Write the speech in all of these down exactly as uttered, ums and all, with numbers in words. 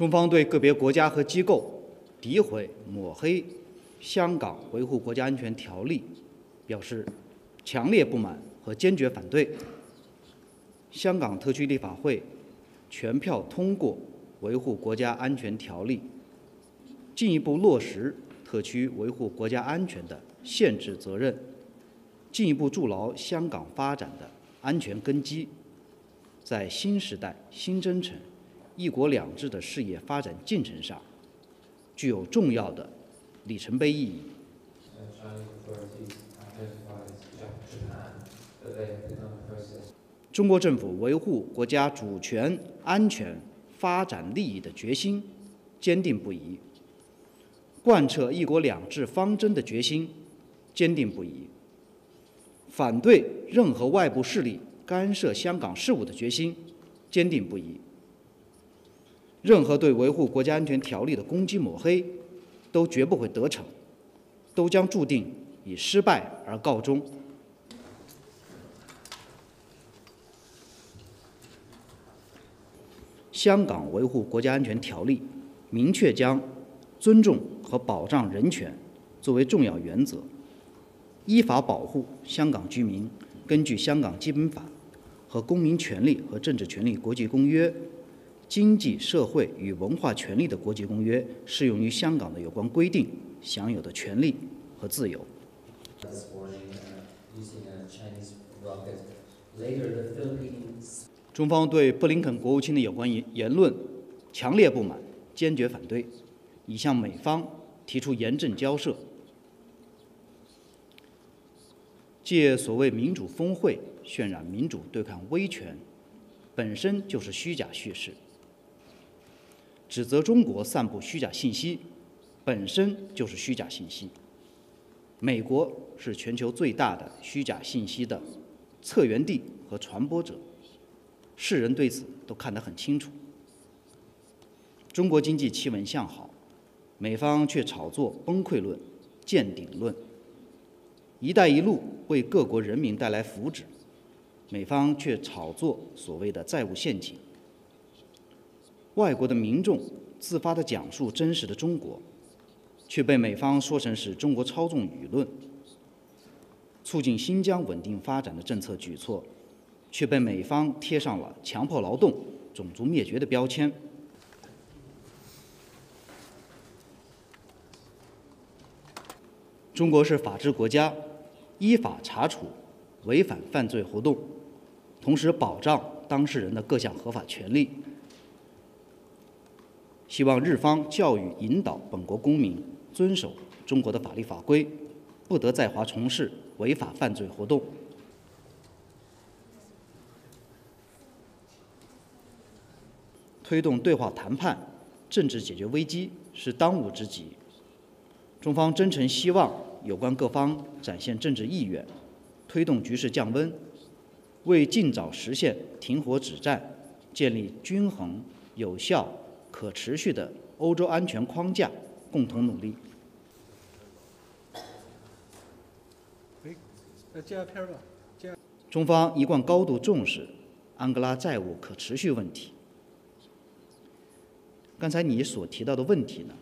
中方对个别国家和机构诋毁、抹黑香港维护国家安全条例表示强烈不满和坚决反对。香港特区立法会全票通过维护国家安全条例，进一步落实特区维护国家安全的限制责任，进一步筑牢香港发展的安全根基，在新时代新征程、一国两制的事业发展进程上具有重要的里程碑意义。中国政府维护国家主权、安全、发展利益的决心坚定不移，贯彻“一国两制”方针的决心坚定不移，反对任何外部势力干涉香港事务的决心坚定不移。任何对维护国家安全条例的攻击抹黑，都绝不会得逞，都将注定以失败而告终。香港维护国家安全条例明确将尊重和保障人权作为重要原则，依法保护香港居民根据香港基本法和《公民权利和政治权利国际公约》、《经济社会与文化权利的国际公约》适用于香港的有关规定享有的权利和自由。中方对布林肯国务卿的有关言论强烈不满，坚决反对，已向美方提出严正交涉。借所谓民主峰会渲染民主对抗威权，本身就是虚假叙事；指责中国散布虚假信息，本身就是虚假信息。美国是全球最大的虚假信息的策源地和传播者，世人对此都看得很清楚。中国经济企稳向好，美方却炒作崩溃论、见顶论。一带一路为各国人民带来福祉，美方却炒作所谓的债务陷阱。外国的民众自发地讲述真实的中国，却被美方说成是中国操纵舆论。促进新疆稳定发展的政策举措，却被美方贴上了强迫劳动、种族灭绝的标签。中国是法治国家，依法查处违反犯罪活动，同时保障当事人的各项合法权利。希望日方教育引导本国公民遵守中国的法律法规，不得在华从事违法犯罪活动。推动对话谈判、政治解决危机是当务之急。中方真诚希望有关各方展现政治意愿，推动局势降温，为尽早实现停火止战、建立均衡、有效、可持续的欧洲安全框架共同努力。中方一贯高度重视安哥拉债务可持续问题。刚才你所提到的问题呢，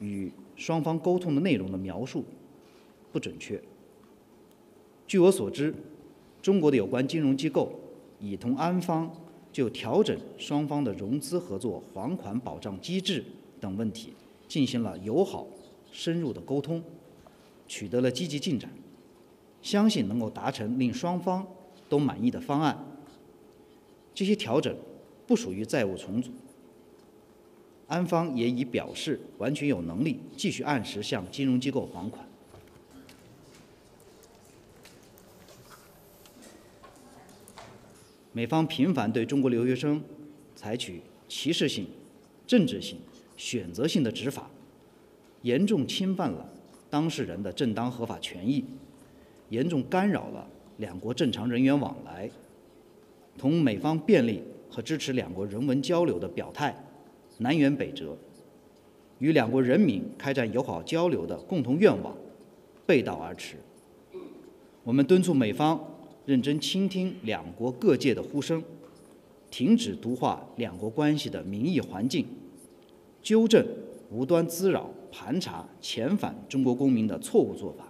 与双方沟通的内容的描述不准确。据我所知，中国的有关金融机构已同安方就调整双方的融资合作还款保障机制等问题进行了友好、深入的沟通，取得了积极进展，相信能够达成令双方都满意的方案。这些调整不属于债务重组。安方也已表示完全有能力继续按时向金融机构还款。美方频繁对中国留学生采取歧视性、政治性、选择性的执法，严重侵犯了当事人的正当合法权益，严重干扰了两国正常人员往来，同美方便利和支持两国人文交流的表态南辕北辙，与两国人民开展友好交流的共同愿望背道而驰。我们敦促美方认真倾听两国各界的呼声，停止毒化两国关系的民意环境，纠正无端滋扰、盘查、遣返中国公民的错误做法，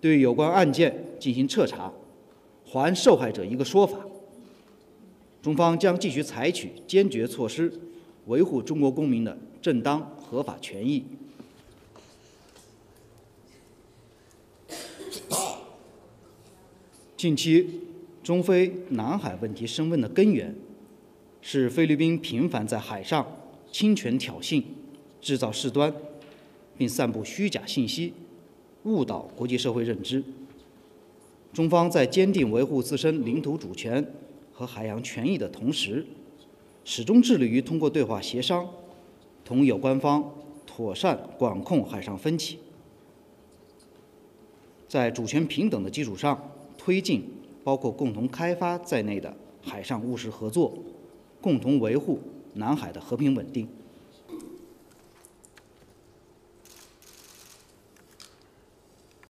对有关案件进行彻查，还受害者一个说法。中方将继续采取坚决措施，维护中国公民的正当合法权益。近期，中非南海问题升温的根源是菲律宾频繁在海上侵权挑衅、制造事端，并散布虚假信息，误导国际社会认知。中方在坚定维护自身领土主权和海洋权益的同时，始终致力于通过对话协商，同有关方妥善管控海上分歧，在主权平等的基础上，推进包括共同开发在内的海上务实合作，共同维护南海的和平稳定。